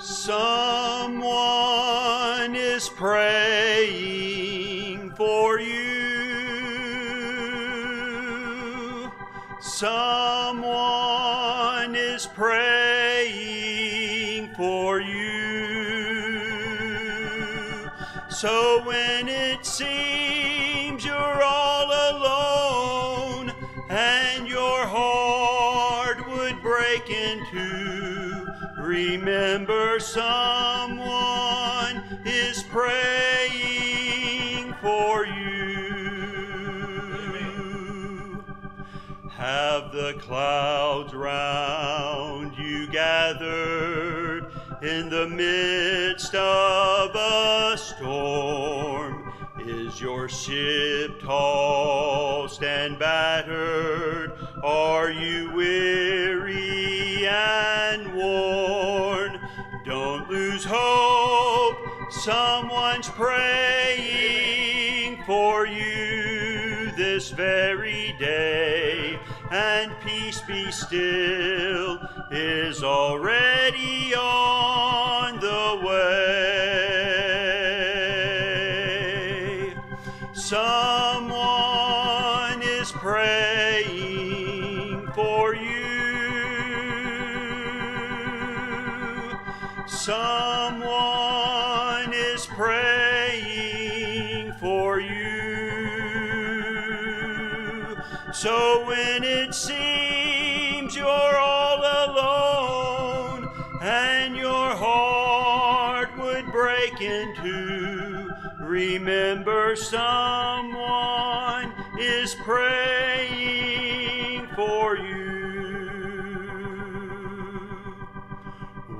Someone is praying for you. Someone is praying for you. So when it seems you're all alone and your heart would break in two, remember someone is praying for you. Have the clouds round you gathered in the midst of a storm? Is your ship tossed and battered? Are you weary and worn? Don't lose hope, someone's praying for you this very day, and peace be still is already on the way. Someone is praying for you. Someone is praying for you. So when it seems you're all alone and your heart would break in two, remember someone is praying for you.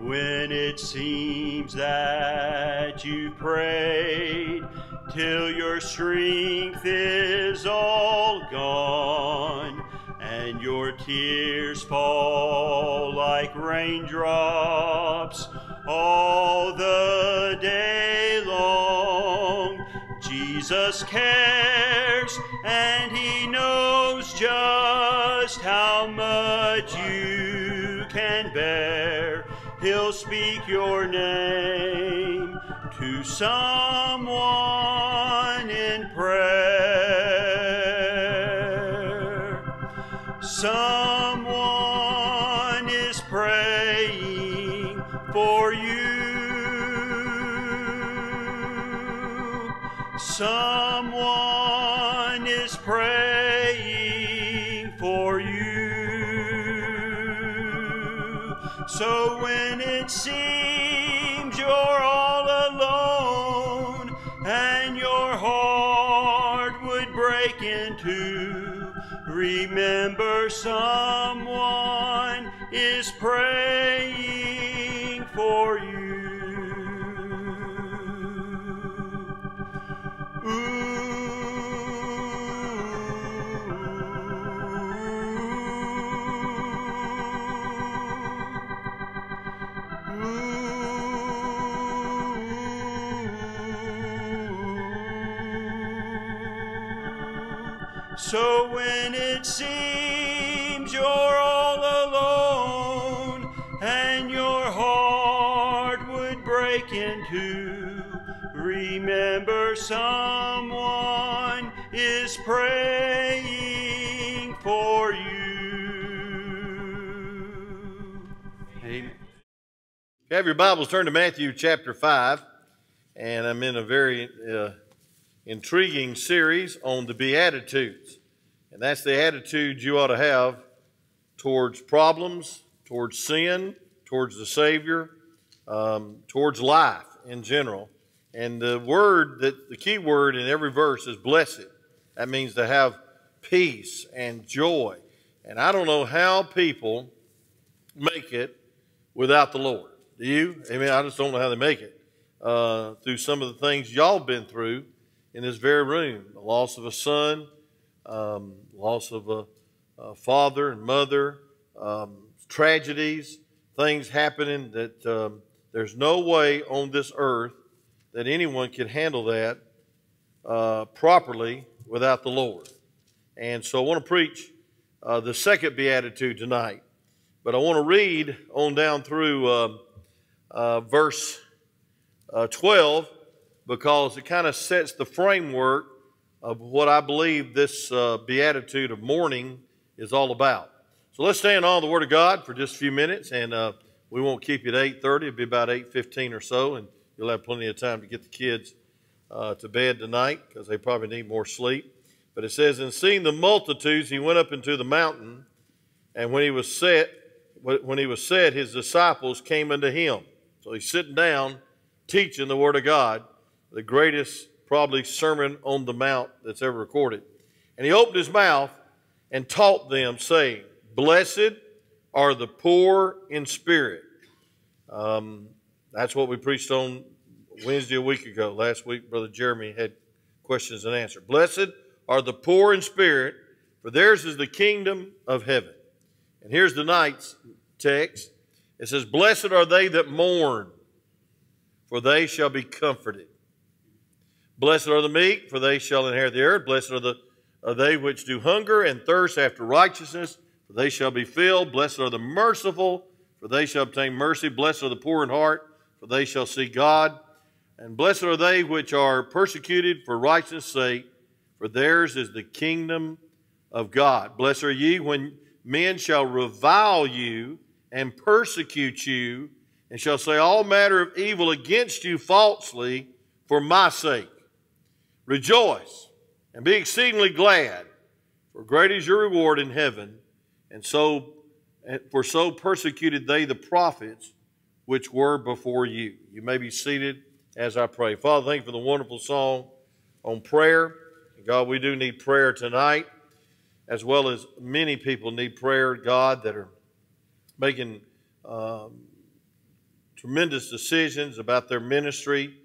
When it seems that you prayed till your strength is all gone, and your tears fall like raindrops all the day long, Jesus cares, and He knows just how much you can bear. He'll speak your name to someone in prayer. Someone is praying for you. Someone is praying for you. So when it seems you're all alone and your heart would break in two, remember someone is praying for you. So when it seems you're all alone and your heart would break in two, remember someone is praying for you. Amen. You have your Bibles, turn to Matthew chapter 5, and I'm in a very intriguing series on the Beatitudes. And that's the attitude you ought to have towards problems, towards sin, towards the Savior, towards life in general. And the word, that the key word in every verse is blessed. That means to have peace and joy. And I don't know how people make it without the Lord. Do you? I mean, I just don't know how they make it through some of the things y'all been through in this very room. The loss of a son, loss of a father and mother, tragedies, things happening that there's no way on this earth that anyone can handle that properly without the Lord. And so I want to preach the second Beatitude tonight. But I want to read on down through verse 12, because it kind of sets the framework of what I believe this beatitude of mourning is all about. So let's stand on the Word of God for just a few minutes, and we won't keep you at 8:30. It'll be about 8:15 or so, and you'll have plenty of time to get the kids to bed tonight because they probably need more sleep. But it says, "And seeing the multitudes, he went up into the mountain, and when he was set, his disciples came unto him." So he's sitting down teaching the Word of God, the greatest probably sermon on the mount that's ever recorded. "And he opened his mouth and taught them, saying, Blessed are the poor in spirit." That's what we preached on Wednesday a week ago. Last week, Brother Jeremy had questions and answers. "Blessed are the poor in spirit, for theirs is the kingdom of heaven." And here's tonight's text. It says, "Blessed are they that mourn, for they shall be comforted. Blessed are the meek, for they shall inherit the earth. Blessed are they which do hunger and thirst after righteousness, for they shall be filled. Blessed are the merciful, for they shall obtain mercy. Blessed are the poor in heart, for they shall see God. And blessed are they which are persecuted for righteousness' sake, for theirs is the kingdom of God. Blessed are ye when men shall revile you and persecute you, and shall say all manner of evil against you falsely for my sake. Rejoice and be exceedingly glad, for great is your reward in heaven. For so persecuted they the prophets which were before you." You may be seated as I pray. Father, thank you for the wonderful song on prayer. And God, we do need prayer tonight, as well as many people need prayer, God, that are making tremendous decisions about their ministry.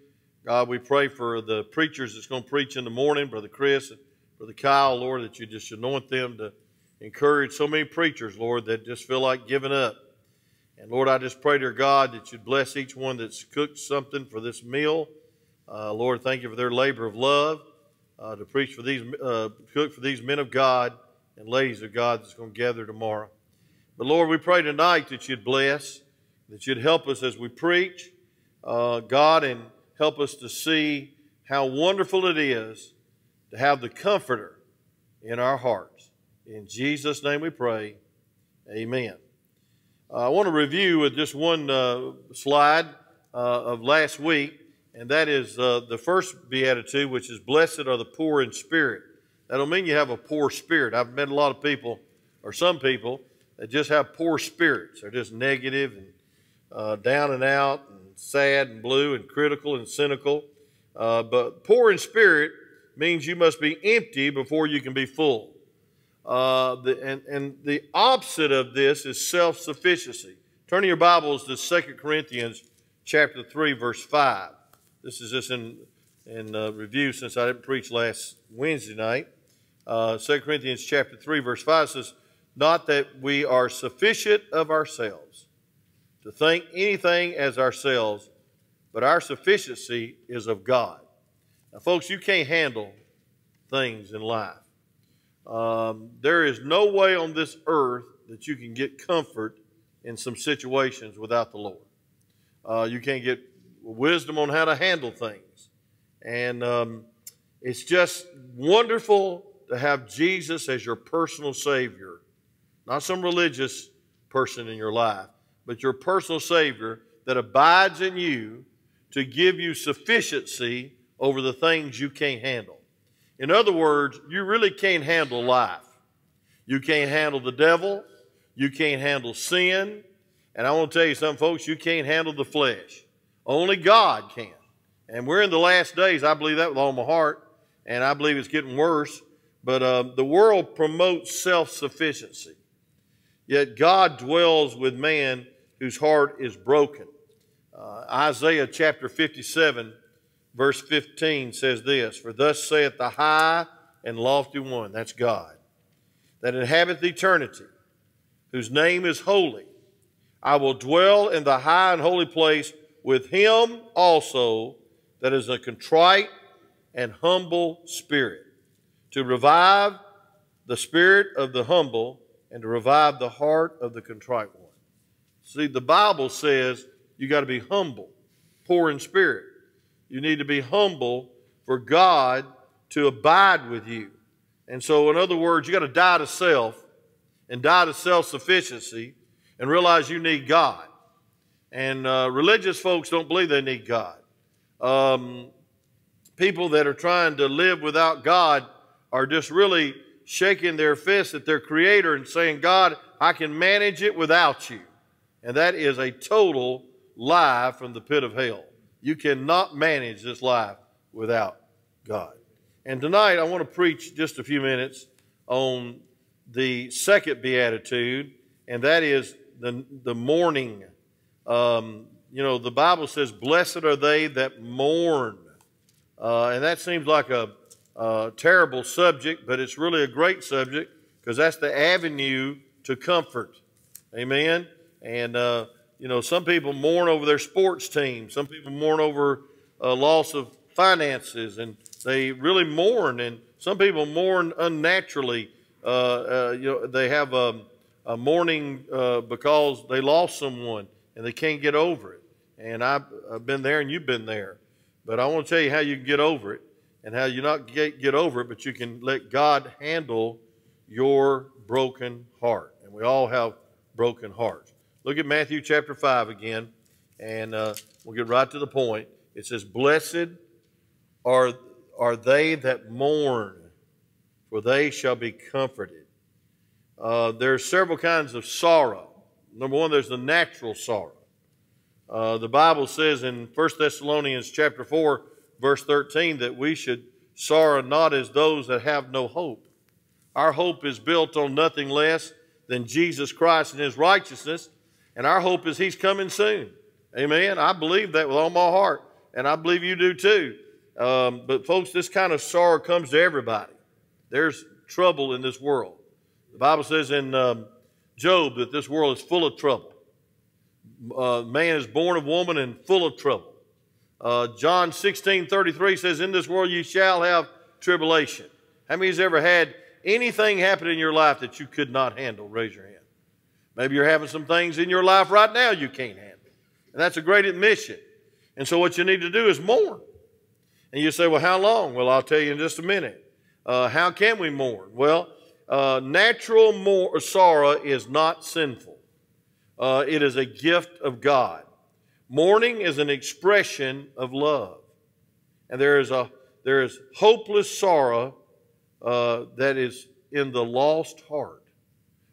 God, we pray for the preachers that's going to preach in the morning, Brother Chris and Brother Kyle, Lord, that you just anoint them to encourage so many preachers, Lord, that just feel like giving up. And Lord, I just pray, dear God, that you'd bless each one that's cooked something for this meal. Lord, thank you for their labor of love to preach for these, cook for these men of God and ladies of God that's going to gather tomorrow. But Lord, we pray tonight that you'd bless, that you'd help us as we preach, God, and help us to see how wonderful it is to have the Comforter in our hearts. In Jesus' name we pray, amen. I want to review with just one slide of last week, and that is the first beatitude, which is blessed are the poor in spirit. That don't mean you have a poor spirit. I've met a lot of people, or some people, that just have poor spirits. They're just negative and down and out, sad and blue and critical and cynical. But poor in spirit means you must be empty before you can be full. And the opposite of this is self-sufficiency. Turn your Bibles to 2 Corinthians chapter 3, verse 5. This is just in review since I didn't preach last Wednesday night. 2 Corinthians chapter 3, verse 5 says, "Not that we are sufficient of ourselves to think anything as ourselves, but our sufficiency is of God." Now, folks, you can't handle things in life. There is no way on this earth that you can get comfort in some situations without the Lord. You can't get wisdom on how to handle things. And it's just wonderful to have Jesus as your personal Savior, not some religious person in your life, but your personal Savior that abides in you to give you sufficiency over the things you can't handle. In other words, you really can't handle life. You can't handle the devil. You can't handle sin. And I want to tell you something, folks, you can't handle the flesh. Only God can. And we're in the last days. I believe that with all my heart, and I believe it's getting worse. But the world promotes self-sufficiency. Yet God dwells with man whose heart is broken. Isaiah chapter 57, verse 15 says this, "For thus saith the high and lofty one," that's God, "that inhabiteth eternity, whose name is holy. I will dwell in the high and holy place with him also that is a contrite and humble spirit, to revive the spirit of the humble and to revive the heart of the contrite one." See, the Bible says you got to be humble, poor in spirit. You need to be humble for God to abide with you. And so, in other words, you got to die to self and die to self-sufficiency and realize you need God. And religious folks don't believe they need God. People that are trying to live without God are just really shaking their fists at their Creator and saying, God, I can manage it without you. And that is a total lie from the pit of hell. You cannot manage this life without God. And tonight I want to preach just a few minutes on the second beatitude, and that is the mourning. You know, the Bible says, blessed are they that mourn. And that seems like a terrible subject, but it's really a great subject because that's the avenue to comfort. Amen? And, you know, some people mourn over their sports team. Some people mourn over loss of finances, and they really mourn. And some people mourn unnaturally. You know, they have a mourning because they lost someone and they can't get over it. And I've been there and you've been there. But I want to tell you how you can get over it and how you not get over it, but you can let God handle your broken heart. And we all have broken hearts. Look at Matthew chapter 5 again, and we'll get right to the point. It says, blessed are they that mourn, for they shall be comforted. There are several kinds of sorrow. Number one, there's the natural sorrow. The Bible says in 1 Thessalonians chapter 4, verse 13, that we should sorrow not as those that have no hope. Our hope is built on nothing less than Jesus Christ and His righteousness, and our hope is He's coming soon. Amen? I believe that with all my heart, and I believe you do too. But folks, this kind of sorrow comes to everybody. There's trouble in this world. The Bible says in Job that this world is full of trouble. Man is born of woman and full of trouble. John 16:33 says, in this world you shall have tribulation. How many has ever had anything happen in your life that you could not handle? Raise your hand. Maybe you're having some things in your life right now you can't handle. And that's a great admission. And so what you need to do is mourn. And you say, well, how long? Well, I'll tell you in just a minute. How can we mourn? Well, natural sorrow is not sinful. It is a gift of God. Mourning is an expression of love. And there is hopeless sorrow that is in the lost heart.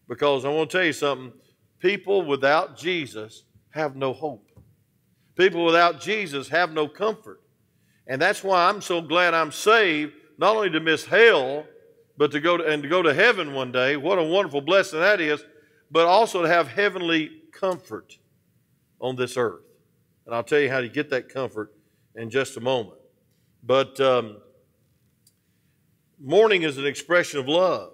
Because I want to tell you something, people without Jesus have no hope. People without Jesus have no comfort. And that's why I'm so glad I'm saved, not only to miss hell, but to go to heaven one day. What a wonderful blessing that is. But also to have heavenly comfort on this earth. And I'll tell you how to get that comfort in just a moment. But mourning is an expression of love.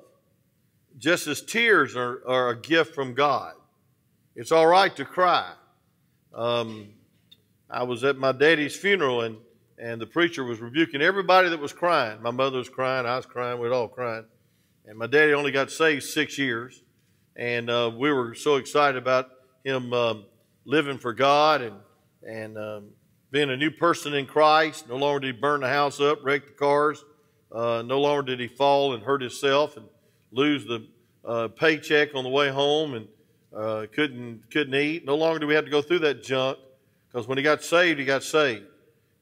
Just as tears are a gift from God. It's all right to cry. I was at my daddy's funeral, and the preacher was rebuking everybody that was crying. My mother was crying. I was crying. We were all crying. And my daddy only got saved 6 years. And we were so excited about him living for God and being a new person in Christ. No longer did he burn the house up, wreck the cars. No longer did he fall and hurt himself and lose the paycheck on the way home and couldn't eat. No longer do we have to go through that junk, because when he got saved, he got saved.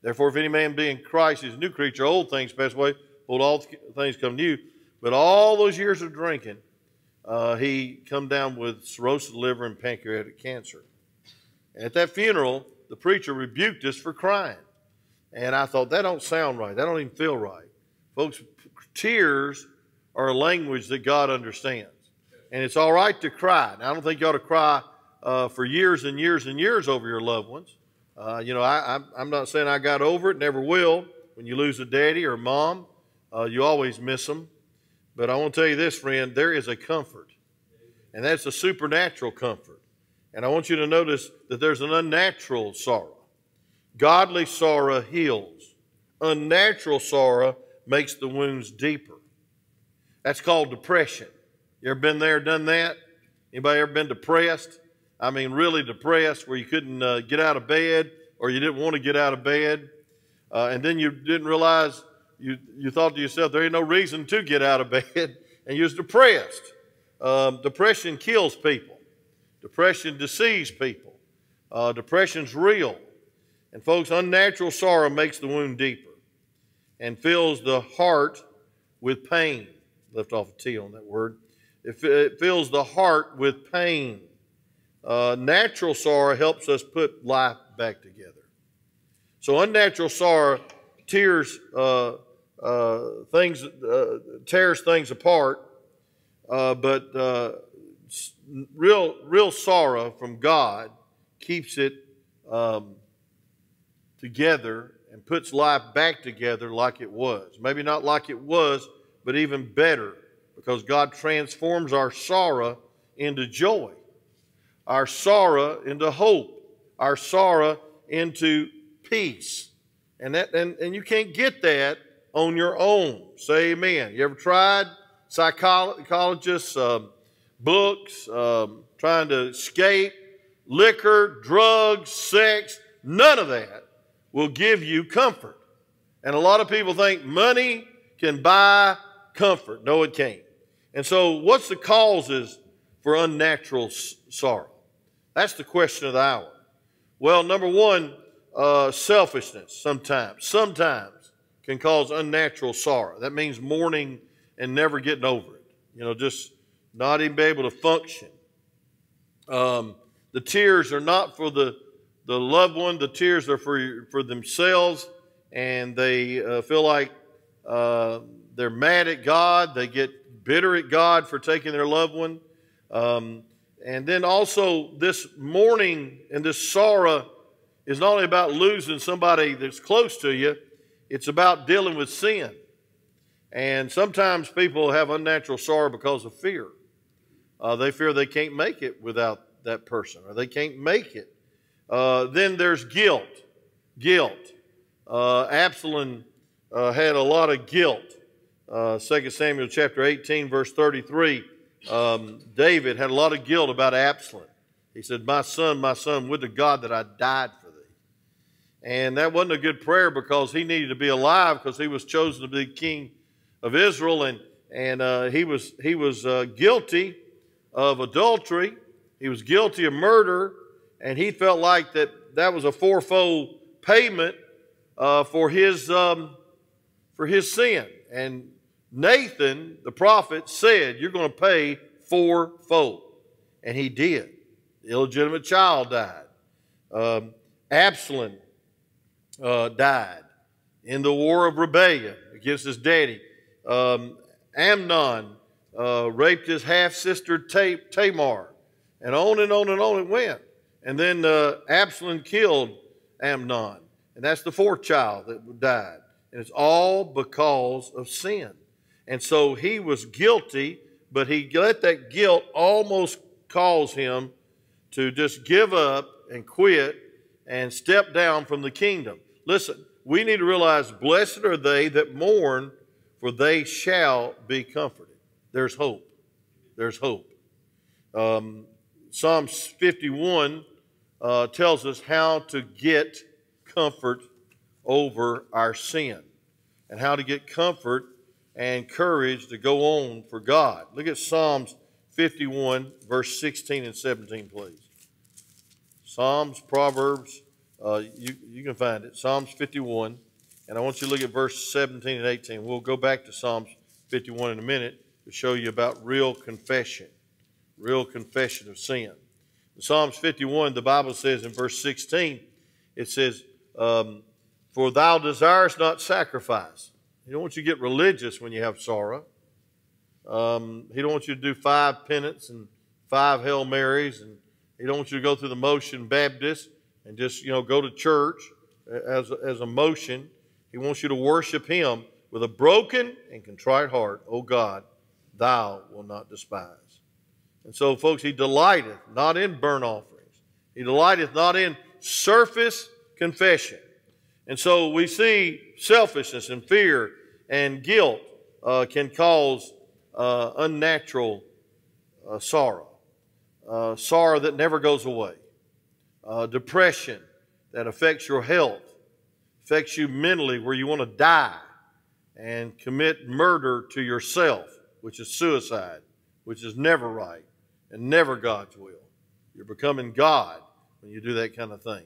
Therefore, if any man be in Christ, he's a new creature. Old things pass away. Behold, all things come new. But all those years of drinking, he come down with cirrhosis of the liver and pancreatic cancer. And at that funeral, the preacher rebuked us for crying. And I thought, that don't sound right. That don't even feel right. Folks, tears are a language that God understands. And it's all right to cry. Now, I don't think you ought to cry for years and years and years over your loved ones. You know, I'm not saying I got over it, never will. When you lose a daddy or a mom, you always miss them. But I want to tell you this, friend, there is a comfort, and that's a supernatural comfort. And I want you to notice that there's an unnatural sorrow. Godly sorrow heals. Unnatural sorrow makes the wounds deeper. That's called depression. You ever been there, done that? Anybody ever been depressed? I mean, really depressed, where you couldn't get out of bed, or you didn't want to get out of bed. And then you didn't realize, you thought to yourself, there ain't no reason to get out of bed, and you're depressed. Depression kills people. Depression deceives people. Depression's real. And folks, unnatural sorrow makes the wound deeper and fills the heart with pain. Left off a T on that word. It fills the heart with pain. Natural sorrow helps us put life back together. So unnatural sorrow tears things apart, but real sorrow from God keeps it together and puts life back together like it was. Maybe not like it was, but even better, because God transforms our sorrow into joy, our sorrow into hope, our sorrow into peace. And you can't get that on your own. Say amen. You ever tried? Psychologists, books, trying to escape, liquor, drugs, sex, none of that will give you comfort. And a lot of people think money can buy comfort. No, it can't. And so what's the causes for unnatural sorrow? That's the question of the hour. Well, number one, selfishness sometimes can cause unnatural sorrow. That means mourning and never getting over it. You know, just not even be able to function. The tears are not for the loved one. The tears are for themselves, and they feel like they're mad at God. They get bitter at God for taking their loved one. And then also this mourning and this sorrow is not only about losing somebody that's close to you, it's about dealing with sin. And sometimes people have unnatural sorrow because of fear. They fear they can't make it without that person, or they can't make it. Then there's guilt. Guilt. Absalom had a lot of guilt. 2 Samuel chapter 18, verse 33, David had a lot of guilt about Absalom. He said, my son, would to God that I died for thee." And that wasn't a good prayer, because he needed to be alive, because he was chosen to be king of Israel, and he was guilty of adultery. He was guilty of murder, and he felt like that was a fourfold payment for his sin. And Nathan, the prophet, said, "You're going to pay fourfold," and he did. The illegitimate child died. Absalom died in the war of rebellion against his daddy. Amnon raped his half-sister Tamar, and on and on and on it went. And then Absalom killed Amnon, and that's the fourth child that died. And it's all because of sin. And so he was guilty, but he let that guilt almost cause him to just give up and quit and step down from the kingdom. Listen, we need to realize, blessed are they that mourn, for they shall be comforted. There's hope. There's hope. Psalm 51 tells us how to get comfort over our sin, and how to get comfort and courage to go on for God. Look at Psalms 51, verse 16 and 17, please. Psalms, Proverbs, you can find it. Psalms 51, and I want you to look at verse 17 and 18. We'll go back to Psalms 51 in a minute to show you about real confession of sin. In Psalms 51, the Bible says in verse 16, it says, "For thou desirest not sacrifice." He don't want you to get religious when you have sorrow. He don't want you to do 5 penance and 5 Hail Marys, and he don't want you to go through the motion Baptist and just, you know, go to church as a motion. He wants you to worship him with a broken and contrite heart. "O God, thou wilt not despise." And so, folks, he delighteth not in burnt offerings. He delighteth not in surface confession. And so we see selfishness and fear and guilt can cause unnatural sorrow. sorrow that never goes away, depression that affects your health, affects you mentally where you want to die and commit murder to yourself, which is suicide, which is never right and never God's will. You're becoming God when you do that kind of thing.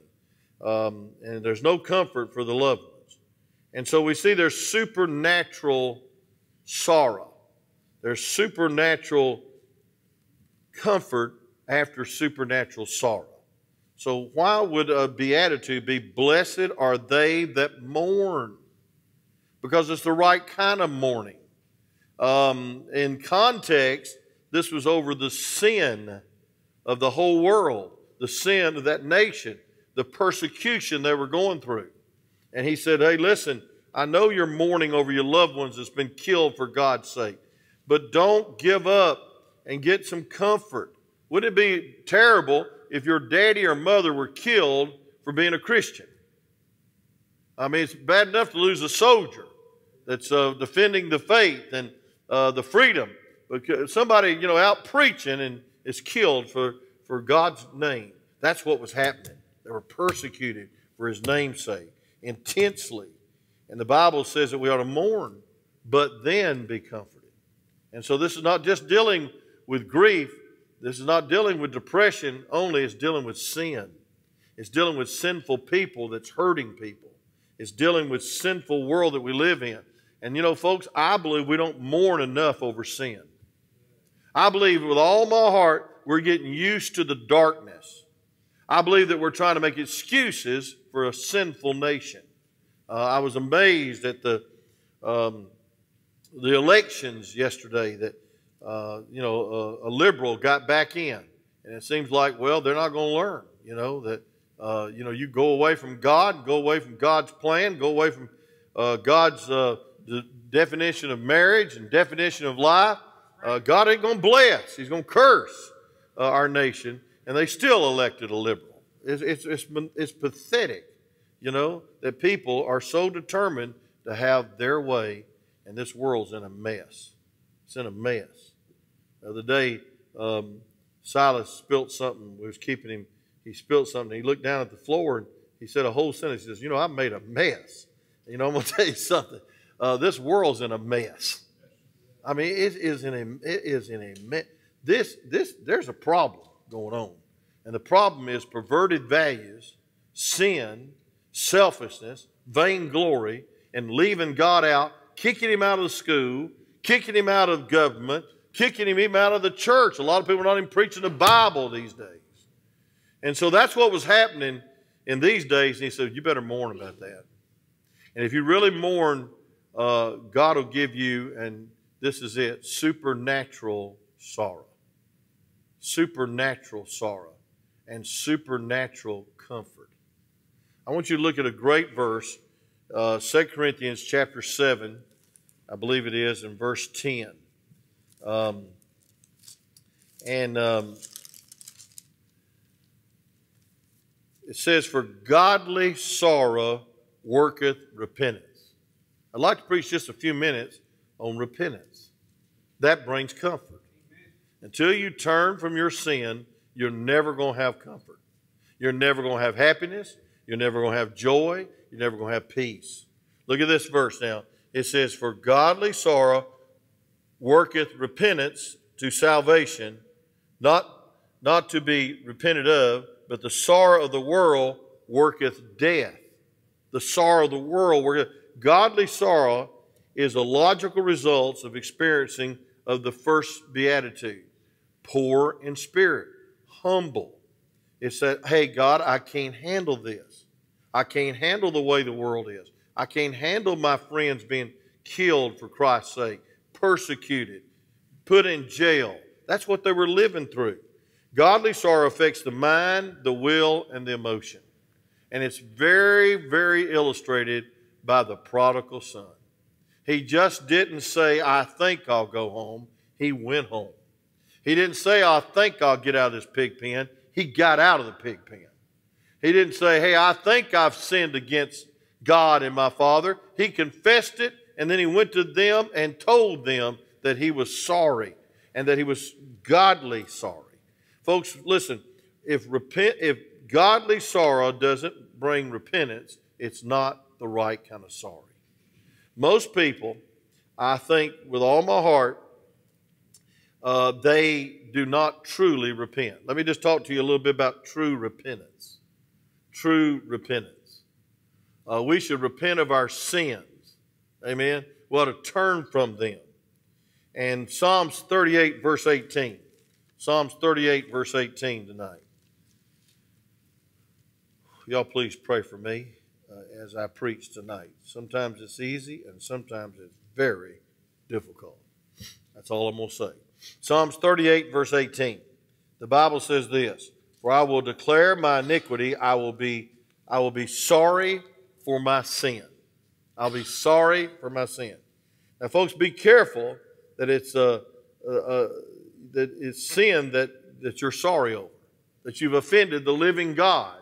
And there's no comfort for the loved ones. And so we see there's supernatural sorrow. There's supernatural comfort after supernatural sorrow. So why would a beatitude be, blessed are they that mourn? Because it's the right kind of mourning. In context, this was over the sin of the whole world, the sin of that nation, the persecution they were going through. And he said, hey, listen, I know you're mourning over your loved ones that's been killed for God's sake, but don't give up and get some comfort. Would it be terrible if your daddy or mother were killed for being a Christian? I mean, it's bad enough to lose a soldier that's defending the faith and the freedom. But somebody, you know, out preaching and is killed for God's name. That's what was happening. They were persecuted for his name's sake intensely. And the Bible says that we ought to mourn, but then be comforted. And so this is not just dealing with grief. This is not dealing with depression only. It's dealing with sin. It's dealing with sinful people that's hurting people. It's dealing with sinful world that we live in. And you know, folks, I believe we don't mourn enough over sin. I believe with all my heart we're getting used to the darkness. I believe that we're trying to make excuses for a sinful nation. I was amazed at the elections yesterday that you know, a liberal got back in, and it seems like, well, they're not going to learn. You know that you know, you go away from God, go away from God's plan, go away from God's definition of marriage and definition of life. God ain't going to bless. He's going to curse our nation, and they still elected a liberal. It's pathetic, you know, that people are so determined to have their way, and this world's in a mess. It's in a mess. The other day, Silas spilt something. We was keeping him. He spilt something. He looked down at the floor, and he said a whole sentence. He says, you know, I made a mess. You know, I'm going to tell you something. This world's in a mess. I mean, it is in a mess. There's a problem going on. And the problem is perverted values, sin, selfishness, vainglory, and leaving God out, kicking him out of the school, kicking him out of government, kicking him even out of the church. A lot of people are not even preaching the Bible these days. And so that's what was happening in these days. And he said, you better mourn about that. And if you really mourn, God will give you, and this is it, supernatural sorrow. Supernatural sorrow and supernatural comfort. I want you to look at a great verse, 2 Corinthians chapter 7, I believe it is, in verse 10. It says, for godly sorrow worketh repentance. I'd like to preach just a few minutes on repentance. That brings comfort. Amen. Until you turn from your sin, you're never going to have comfort. You're never going to have happiness. You're never going to have joy. You're never going to have peace. Look at this verse now. It says, for godly sorrow worketh repentance to salvation, not to be repented of, but the sorrow of the world worketh death. The sorrow of the world worketh. Godly sorrow is a logical result of experiencing of the first beatitude. Poor in spirit, humble. It's that, hey, God, I can't handle this. I can't handle the way the world is. I can't handle my friends being killed for Christ's sake, persecuted, put in jail. That's what they were living through. Godly sorrow affects the mind, the will, and the emotion. And it's very, very illustrated by the prodigal son. He just didn't say, I think I'll go home. He went home. He didn't say, I think I'll get out of this pig pen. He got out of the pig pen. He didn't say, hey, I think I've sinned against God and my father. He confessed it, and then he went to them and told them that he was sorry and that he was godly sorry. Folks, listen, if godly sorrow doesn't bring repentance, it's not the right kind of sorrow. Most people, I think with all my heart, they do not truly repent. Let me just talk to you a little bit about true repentance. True repentance. We should repent of our sins. Amen. We ought to turn from them. And Psalms 38, verse 18. Psalms 38, verse 18 tonight. Y'all please pray for me as I preach tonight. Sometimes it's easy and sometimes it's very difficult. That's all I'm going to say. Psalms 38, verse 18. The Bible says this, "For I will declare my iniquity, I will be sorry for my sin." I'll be sorry for my sin. Now, folks, be careful that it's sin that you're sorry over, that you've offended the living God,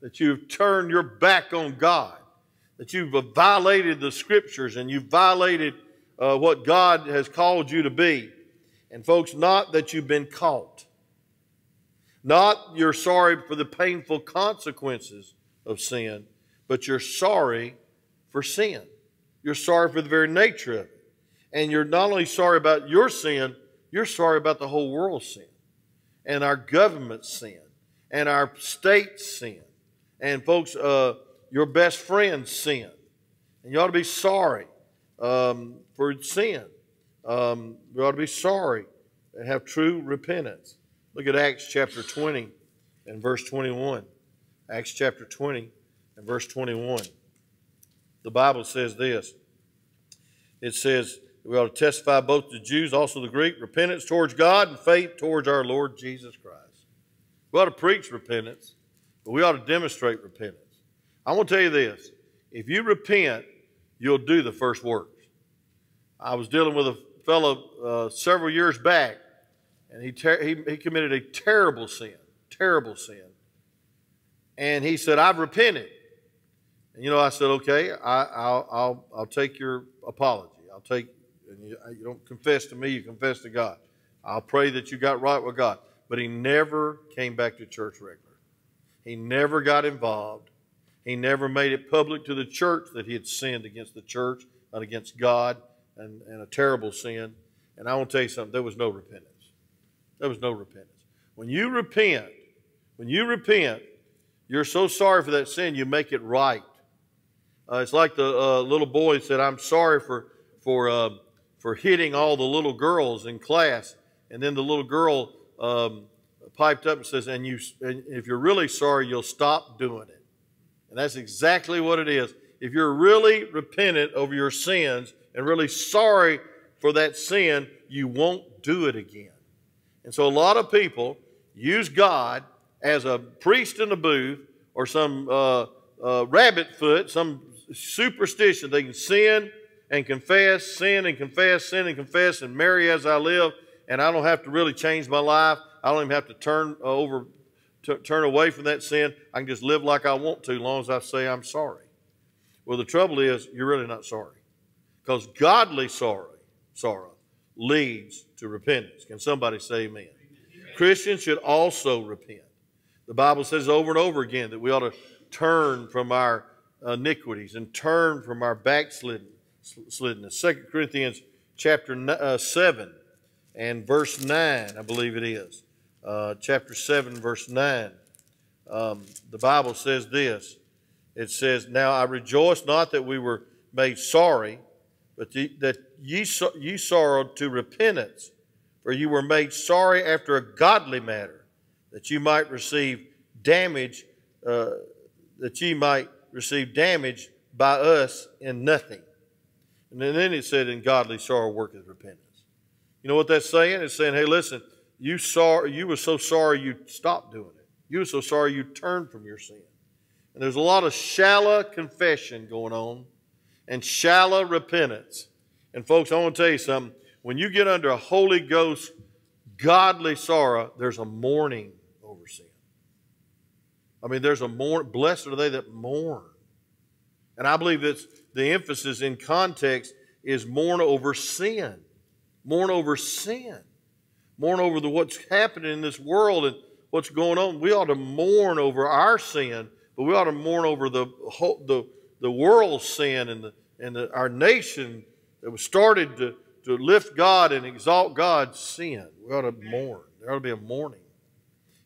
that you've turned your back on God, that you've violated the Scriptures and you've violated what God has called you to be. And folks, not that you've been caught. Not you're sorry for the painful consequences of sin, but you're sorry for sin. You're sorry for the very nature of it. And you're not only sorry about your sin, you're sorry about the whole world's sin, and our government's sin, and our state's sin, and folks, your best friend's sin. And you ought to be sorry for sin. We ought to be sorry and have true repentance. Look at Acts chapter 20 and verse 21. Acts chapter 20 and verse 21. The Bible says this. It says, we ought to testify both the Jews, also the Greek, repentance towards God and faith towards our Lord Jesus Christ. We ought to preach repentance, but we ought to demonstrate repentance. I want to tell you this. If you repent, you'll do the first works. I was dealing with a fellow several years back, and he committed a terrible sin. And he said, "I've repented." And, you know, I said, "Okay, I'll take your apology. I'll take, and you don't confess to me, you confess to God. I'll pray that you got right with God." But he never came back to church regularly. He never got involved. He never made it public to the church that he had sinned against the church and against God, and a terrible sin. And I want to tell you something, there was no repentance. There was no repentance. When you repent, you're so sorry for that sin, you make it right. It's like the little boy said, "I'm sorry for hitting all the little girls in class." And then the little girl piped up and says, "And if you're really sorry, you'll stop doing it." And that's exactly what it is. If you're really repentant over your sins and really sorry for that sin, you won't do it again. And so a lot of people use God as a priest in the booth or some rabbit foot, some superstition. They can sin and confess, sin and confess, sin and confess, and marry as I live, and I don't have to really change my life. I don't even have to turn away from that sin. I can just live like I want to as long as I say I'm sorry. Well, the trouble is you're really not sorry, because godly sorrow leads to repentance. Can somebody say amen? Amen? Christians should also repent. The Bible says over and over again that we ought to turn from our iniquities and turn from our backsliddenness. 2 Corinthians chapter 7 and verse 9, I believe it is. Chapter 7, verse 9. The Bible says this. It says, "Now I rejoice not that we were made sorry, but that ye sorrowed to repentance, for you were made sorry after a godly matter, that ye might receive damage, by us in nothing." And then it said, "In godly sorrow worketh repentance." You know what that's saying? It's saying, hey, listen, you were so sorry you stopped doing it. You were so sorry you turned from your sin. And there's a lot of shallow confession going on, and shallow repentance. And folks, I want to tell you something. When you get under a Holy Ghost, godly sorrow, there's a mourning over sin. I mean, there's a mourn. Blessed are they that mourn. And I believe that's the emphasis in context is mourn over sin. Mourn over sin. mourn over what's happening in this world and what's going on. We ought to mourn over our sin, but we ought to mourn over the world's sin and our nation that was started to lift God and exalt God's sin. We ought to mourn. There ought to be a mourning.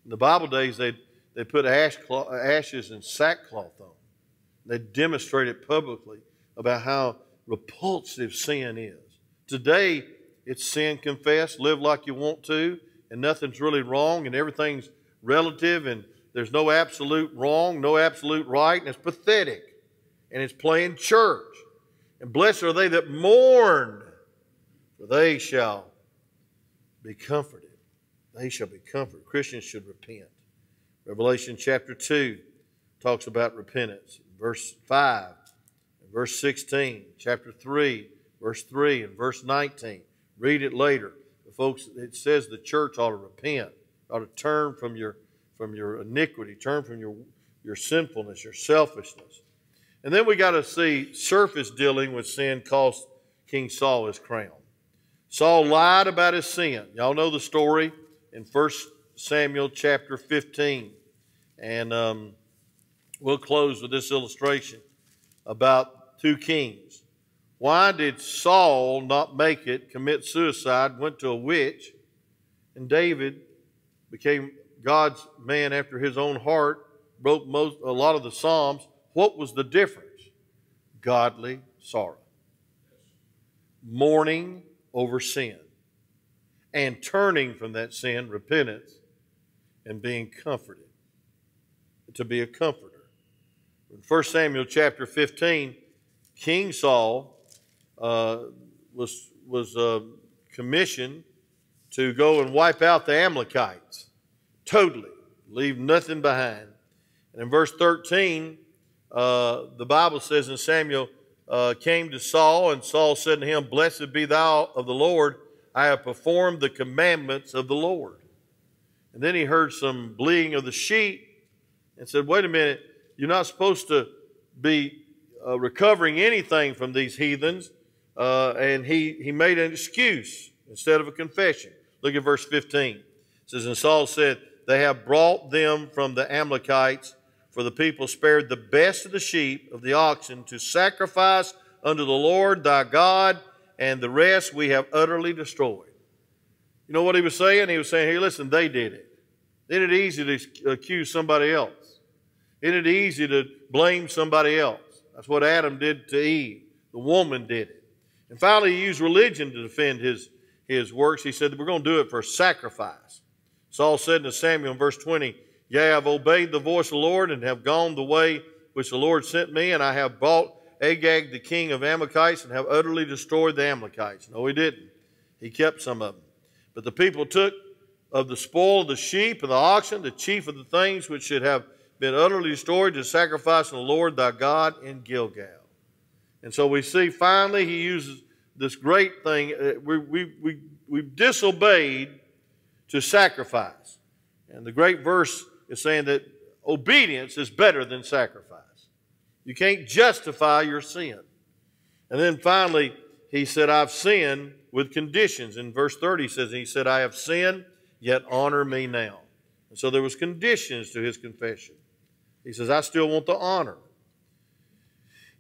In the Bible days, they put ashes and sackcloth on. They demonstrated publicly about how repulsive sin is. Today, it's sin confessed, live like you want to, and nothing's really wrong, and everything's relative, and there's no absolute wrong, no absolute right, and it's pathetic, and it's playing church. And blessed are they that mourn, for they shall be comforted. They shall be comforted. Christians should repent. Revelation chapter 2 talks about repentance. Verse 5, and verse 16, chapter 3, verse 3, and verse 19. Read it later. But folks, it says the church ought to repent, ought to turn from your iniquity, turn from your sinfulness, your selfishness. And then we got to see surface dealing with sin cost King Saul his crown. Saul lied about his sin. Y'all know the story in 1 Samuel chapter 15. And we'll close with this illustration about two kings. Why did Saul not make it, commit suicide, went to a witch, and David became God's man after his own heart, wrote a lot of the Psalms? What was the difference? Godly sorrow. Mourning over sin. And turning from that sin, repentance, and being comforted. To be a comforter. In 1 Samuel chapter 15, King Saul was commissioned to go and wipe out the Amalekites totally, leave nothing behind. And in verse 13, the Bible says, and Samuel came to Saul, and Saul said to him, "Blessed be thou of the Lord, I have performed the commandments of the Lord." And then he heard some bleating of the sheep and said, "Wait a minute, you're not supposed to be recovering anything from these heathens." And he made an excuse instead of a confession. Look at verse 15. It says, "And Saul said, They have brought them from the Amalekites, for the people spared the best of the sheep, of the oxen, to sacrifice unto the Lord thy God, and the rest we have utterly destroyed." You know what he was saying? He was saying, hey, listen, they did it. Isn't it easy to accuse somebody else? Isn't it easy to blame somebody else? That's what Adam did to Eve. The woman did it. And finally, he used religion to defend his works. He said, we're going to do it for sacrifice. Saul said to Samuel in verse 20, "Yea, I have obeyed the voice of the Lord, and have gone the way which the Lord sent me, and I have bought Agag the king of Amalekites, and have utterly destroyed the Amalekites." No, he didn't. He kept some of them. But the people took of the spoil of the sheep and the oxen, the chief of the things which should have been utterly destroyed, to sacrifice on the Lord thy God in Gilgal. And so we see finally he uses this great thing. We've disobeyed to sacrifice. And the great verse is saying that obedience is better than sacrifice. You can't justify your sin. And then finally he said, "I've sinned with conditions." In verse 30 he says, and he said, "I have sinned, yet honor me now." And so there was conditions to his confession. He says, I still want the honor.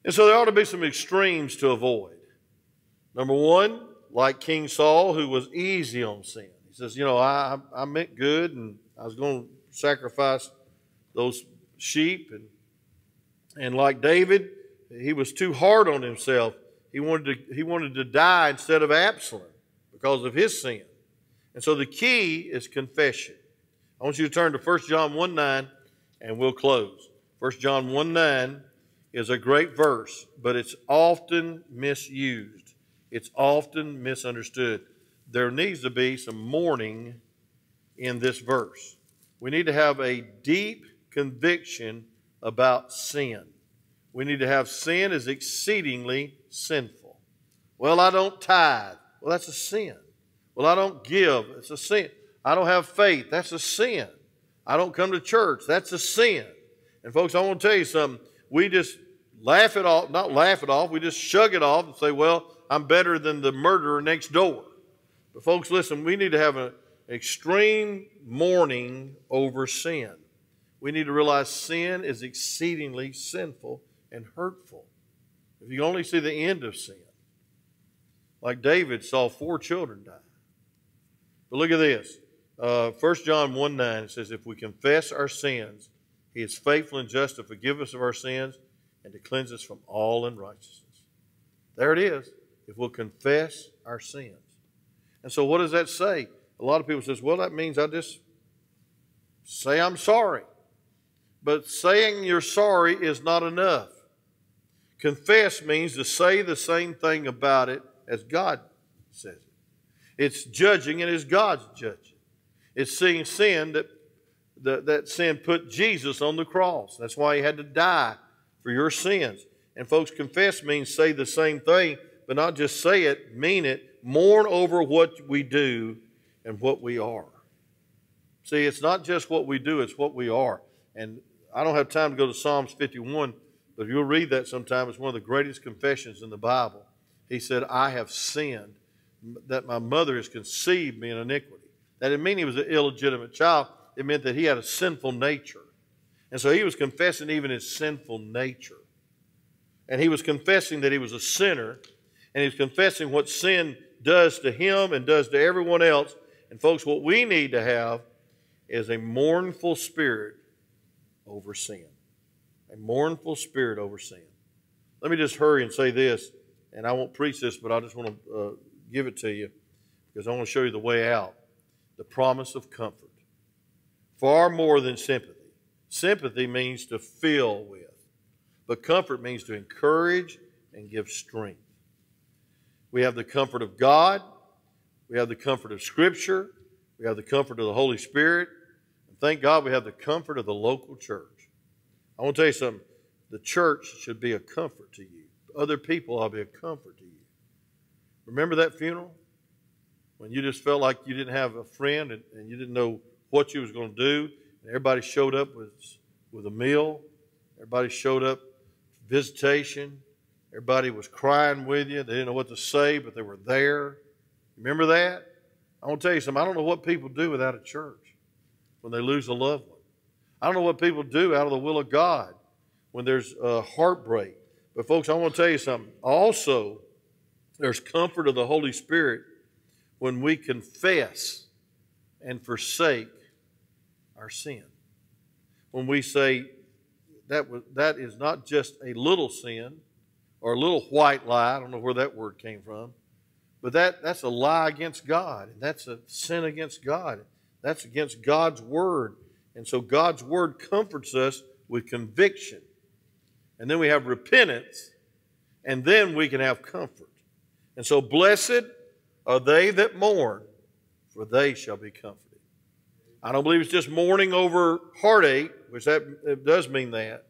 And so there ought to be some extremes to avoid. Number one, like King Saul, who was easy on sin. He says, you know, I meant good, and I was going to sacrifice those sheep. And like David, he was too hard on himself. He wanted to die instead of Absalom because of his sin. And so the key is confession. I want you to turn to 1 John 1:9, and we'll close. 1 John 1:9 is a great verse, but it's often misused. It's often misunderstood. There needs to be some mourning in this verse. We need to have a deep conviction about sin. We need to have sin is exceedingly sinful. Well, I don't tithe. Well, that's a sin. Well, I don't give. It's a sin. I don't have faith. That's a sin. I don't come to church. That's a sin. And folks, I want to tell you something. We just laugh it off. Not laugh it off. We just shrug it off and say, well, I'm better than the murderer next door. But folks, listen, we need to have Extreme mourning over sin. We need to realize sin is exceedingly sinful and hurtful. If you only see the end of sin, like David saw 4 children die. But look at this. 1 John 1:9, it says, if we confess our sins, He is faithful and just to forgive us of our sins and to cleanse us from all unrighteousness. There it is, if we'll confess our sins. And so what does that say? A lot of people say, well, that means I just say I'm sorry. But saying you're sorry is not enough. Confess means to say the same thing about it as God says it. It's judging and it's God's judging. It's seeing sin that sin put Jesus on the cross. That's why He had to die for your sins. And folks, confess means say the same thing, but not just say it, mean it. Mourn over what we do and what we are. See, it's not just what we do, it's what we are. And I don't have time to go to Psalms 51, but if you'll read that sometime, it's one of the greatest confessions in the Bible. He said, I have sinned, that my mother has conceived me in iniquity. That didn't mean he was an illegitimate child. It meant that he had a sinful nature. And so he was confessing even his sinful nature. And he was confessing that he was a sinner, and he was confessing what sin does to him and does to everyone else. And folks, what we need to have is a mournful spirit over sin. A mournful spirit over sin. Let me just hurry and say this, and I won't preach this, but I just want to give it to you because I want to show you the way out. The promise of comfort. Far more than sympathy. Sympathy means to fill with. But comfort means to encourage and give strength. We have the comfort of God. We have the comfort of Scripture. We have the comfort of the Holy Spirit. And thank God we have the comfort of the local church. I want to tell you something. The church should be a comfort to you. Other people ought to be a comfort to you. Remember that funeral? When you just felt like you didn't have a friend and you didn't know what you was going to do. And everybody showed up with a meal. Everybody showed up for visitation. Everybody was crying with you. They didn't know what to say, but they were there. Remember that? I want to tell you something. I don't know what people do without a church when they lose a loved one. I don't know what people do out of the will of God when there's heartbreak. But, folks, I want to tell you something. Also, there's comfort of the Holy Spirit when we confess and forsake our sin. When we say that is not just a little sin, or a little white lie. I don't know where that word came from. But that's a lie against God. And that's a sin against God. That's against God's Word. And so God's Word comforts us with conviction. And then we have repentance. And then we can have comfort. And so blessed are they that mourn, for they shall be comforted. I don't believe it's just mourning over heartache, which it does mean that.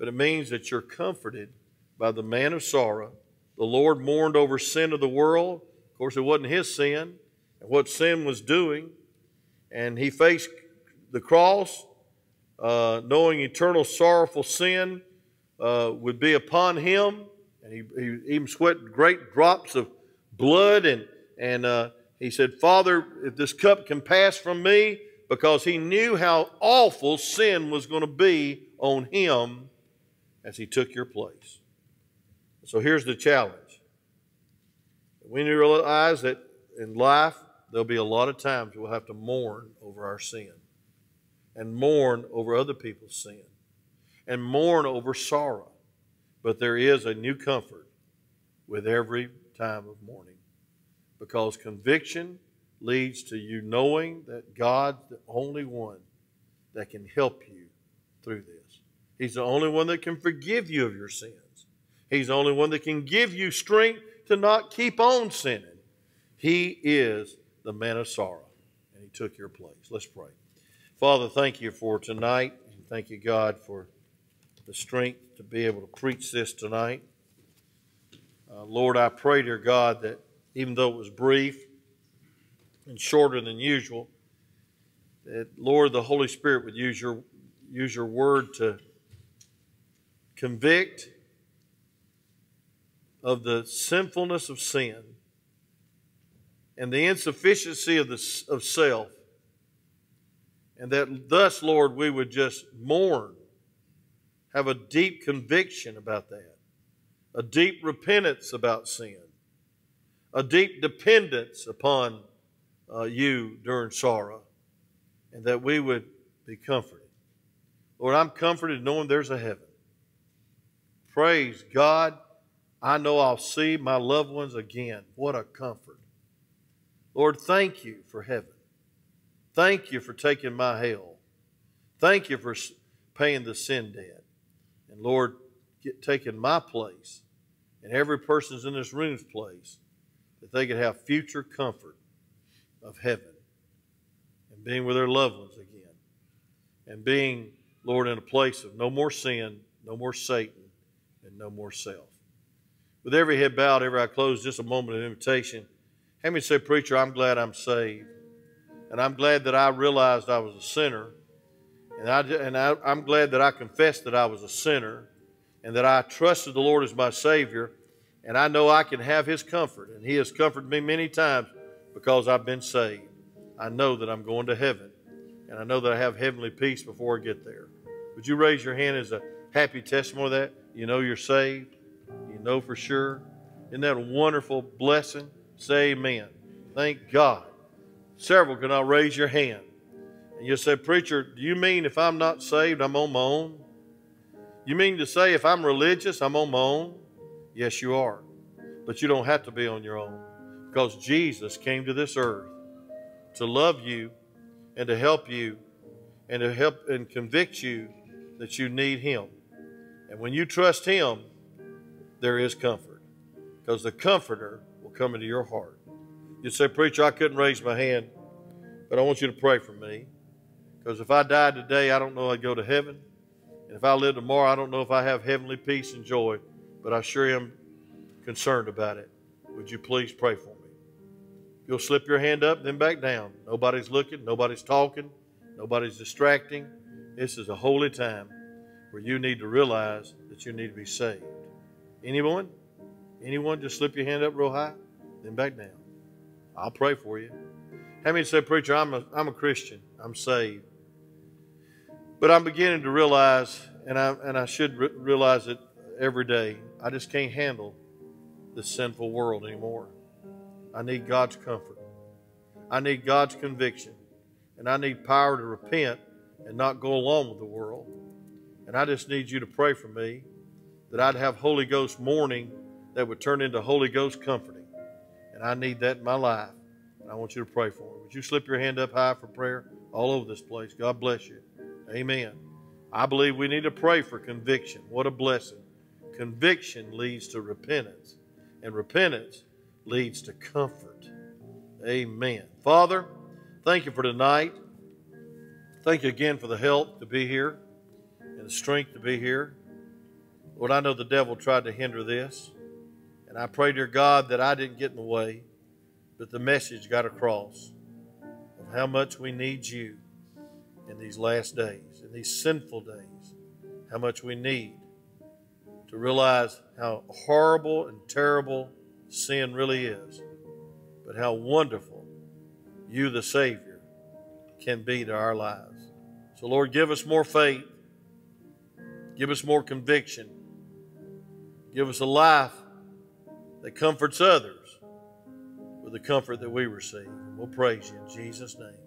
But it means that you're comforted by the man of sorrow. The Lord mourned over sin of the world. Of course, it wasn't His sin and what sin was doing. And He faced the cross, knowing eternal sorrowful sin would be upon Him. And he even sweat great drops of blood. And He said, Father, if this cup can pass from me, because He knew how awful sin was going to be on Him as He took your place. So here's the challenge. We need to realize that in life, there'll be a lot of times we'll have to mourn over our sin and mourn over other people's sin and mourn over sorrow. But there is a new comfort with every time of mourning, because conviction leads to you knowing that God's the only one that can help you through this. He's the only one that can forgive you of your sin. He's the only one that can give you strength to not keep on sinning. He is the man of sorrow, and He took your place. Let's pray. Father, thank You for tonight. Thank You, God, for the strength to be able to preach this tonight. Lord, I pray, dear God, that even though it was brief and shorter than usual, that, Lord, the Holy Spirit would use your word to convict of the sinfulness of sin, and the insufficiency of self, and that thus, Lord, we would just mourn, have a deep conviction about that, a deep repentance about sin, a deep dependence upon you during sorrow, and that we would be comforted. Lord, I'm comforted knowing there's a heaven. Praise God. I know I'll see my loved ones again. What a comfort. Lord, thank you for heaven. Thank you for taking my hell. Thank you for paying the sin debt. And Lord, taking my place and every person's in this room's place, that they could have future comfort of heaven and being with their loved ones again. And being, Lord, in a place of no more sin, no more Satan, and no more self. With every head bowed, every eye closed, just a moment of invitation. How many say, preacher, I'm glad I'm saved. And I'm glad that I realized I was a sinner. And I'm glad that I confessed that I was a sinner and that I trusted the Lord as my Savior. And I know I can have His comfort. And He has comforted me many times because I've been saved. I know that I'm going to heaven. And I know that I have heavenly peace before I get there. Would you raise your hand as a happy testimony of that? You know you're saved. You know for sure. Isn't that a wonderful blessing? Say amen. Thank God. Several can now raise your hand. And you'll say, preacher, do you mean if I'm not saved, I'm on my own? You mean to say if I'm religious, I'm on my own? Yes, you are. But you don't have to be on your own. Because Jesus came to this earth to love you, and to help you, and to help and convict you that you need Him. And when you trust Him, there is comfort, because the Comforter will come into your heart. You say, preacher, I couldn't raise my hand, but I want you to pray for me, because if I died today, I don't know I'd go to heaven, and if I live tomorrow, I don't know if I have heavenly peace and joy, but I sure am concerned about it. Would you please pray for me? You'll slip your hand up, then back down. Nobody's looking. Nobody's talking. Nobody's distracting. This is a holy time where you need to realize that you need to be saved. Anyone? Anyone? Just slip your hand up real high, then back down. I'll pray for you. How many say, preacher, I'm a Christian. I'm saved. But I'm beginning to realize, and I should realize it every day, I just can't handle this sinful world anymore. I need God's comfort. I need God's conviction. And I need power to repent and not go along with the world. And I just need you to pray for me that I'd have Holy Ghost mourning that would turn into Holy Ghost comforting. And I need that in my life. And I want you to pray for me. Would you slip your hand up high for prayer all over this place? God bless you. Amen. I believe we need to pray for conviction. What a blessing. Conviction leads to repentance. And repentance leads to comfort. Amen. Father, thank you for tonight. Thank you again for the help to be here and the strength to be here. Lord, I know the devil tried to hinder this, and I pray, dear God, that I didn't get in the way, but the message got across of how much we need you in these last days, in these sinful days, how much we need to realize how horrible and terrible sin really is, but how wonderful you, the Savior, can be to our lives. So, Lord, give us more faith. Give us more conviction. Give us a life that comforts others with the comfort that we receive. We'll praise you in Jesus' name.